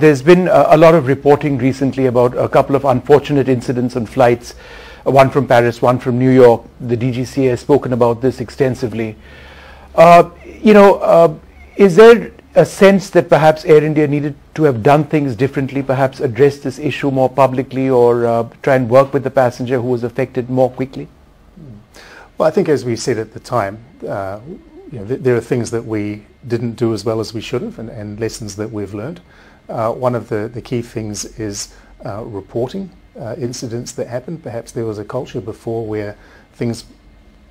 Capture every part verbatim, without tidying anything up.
There's been a, a lot of reporting recently about a couple of unfortunate incidents on flights, one from Paris, one from New York. The D G C A has spoken about this extensively. Uh, you know, uh, is there a sense that perhaps Air India needed to have done things differently, perhaps address this issue more publicly, or uh, try and work with the passenger who was affected more quickly? Well, I think as we said at the time, uh, you know, th there are things that we didn't do as well as we should have, and, and lessons that we've learned. Uh, one of the, the key things is uh, reporting uh, incidents that happened. Perhaps there was a culture before where things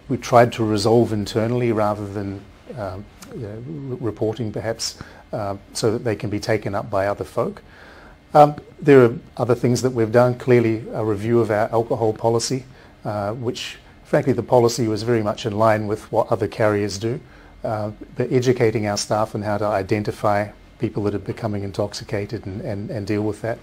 we tried to resolve internally rather than um, you know, reporting, perhaps, uh, so that they can be taken up by other folk. Um, there are other things that we've done. Clearly, a review of our alcohol policy, uh, which, frankly, the policy was very much in line with what other carriers do. Uh, but educating our staff on how to identify people that are becoming intoxicated and, and, and deal with that.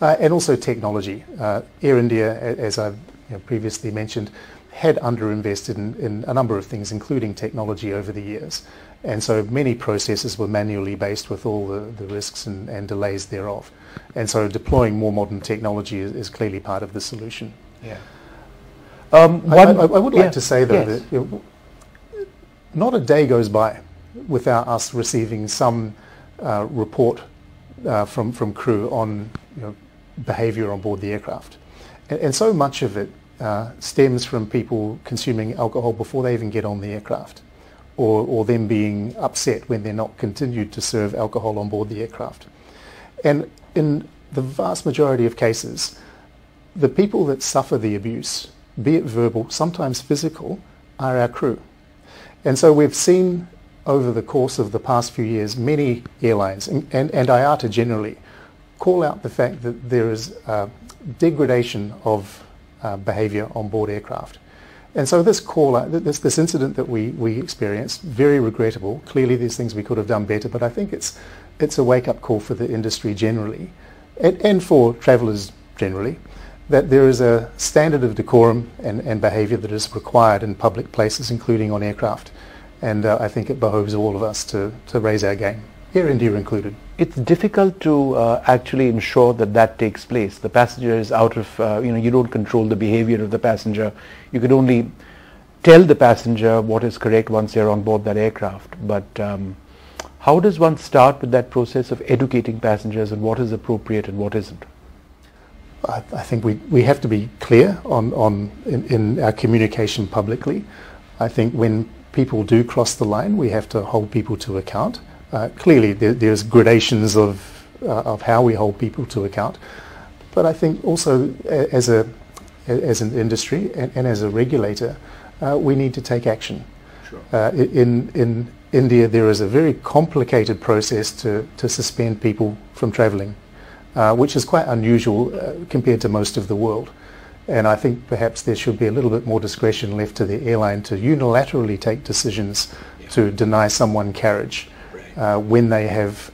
Uh, and also technology. Uh, Air India, as I've you know, previously mentioned, had underinvested in, in a number of things, including technology, over the years. And so many processes were manually based with all the, the risks and, and delays thereof. And so deploying more modern technology is, is clearly part of the solution. Yeah. Um, one, I, I, I would like yeah, to say, though, yes. that you know, not a day goes by without us receiving some uh, report uh, from, from crew on you know, behaviour on board the aircraft. And, and so much of it Uh, stems from people consuming alcohol before they even get on the aircraft, or, or them being upset when they're not continued to serve alcohol on board the aircraft. And in the vast majority of cases, the people that suffer the abuse, be it verbal, sometimes physical, are our crew. And so we've seen over the course of the past few years many airlines, and, and, and I A T A generally, call out the fact that there is uh, degradation of Uh, behaviour on board aircraft. And so this call, uh, this, this incident that we, we experienced, very regrettable. Clearly there's things we could have done better, but I think it's, it's a wake-up call for the industry generally, and, and for travellers generally, that there is a standard of decorum and, and behaviour that is required in public places, including on aircraft. And uh, I think it behoves all of us to, to raise our game, Air India included. It's difficult to uh, actually ensure that that takes place. The passenger is out of, uh, you know, you don't control the behavior of the passenger. You can only tell the passenger what is correct once they're on board that aircraft. But um, how does one start with that process of educating passengers on what is appropriate and what isn't? I, I think we, we have to be clear on, on in, in our communication publicly. I think when people do cross the line, we have to hold people to account. Uh, clearly there, there's gradations of, uh, of how we hold people to account, but I think also as, a, as an industry and, and as a regulator, uh, we need to take action. Sure. Uh, in, in India there is a very complicated process to, to suspend people from travelling, uh, which is quite unusual uh, compared to most of the world. And I think perhaps there should be a little bit more discretion left to the airline to unilaterally take decisions yeah. to deny someone carriage. Uh, when they have,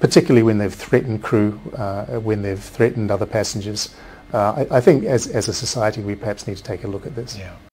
particularly when they've threatened crew, uh, when they've threatened other passengers. Uh, I, I think as, as a society we perhaps need to take a look at this. Yeah.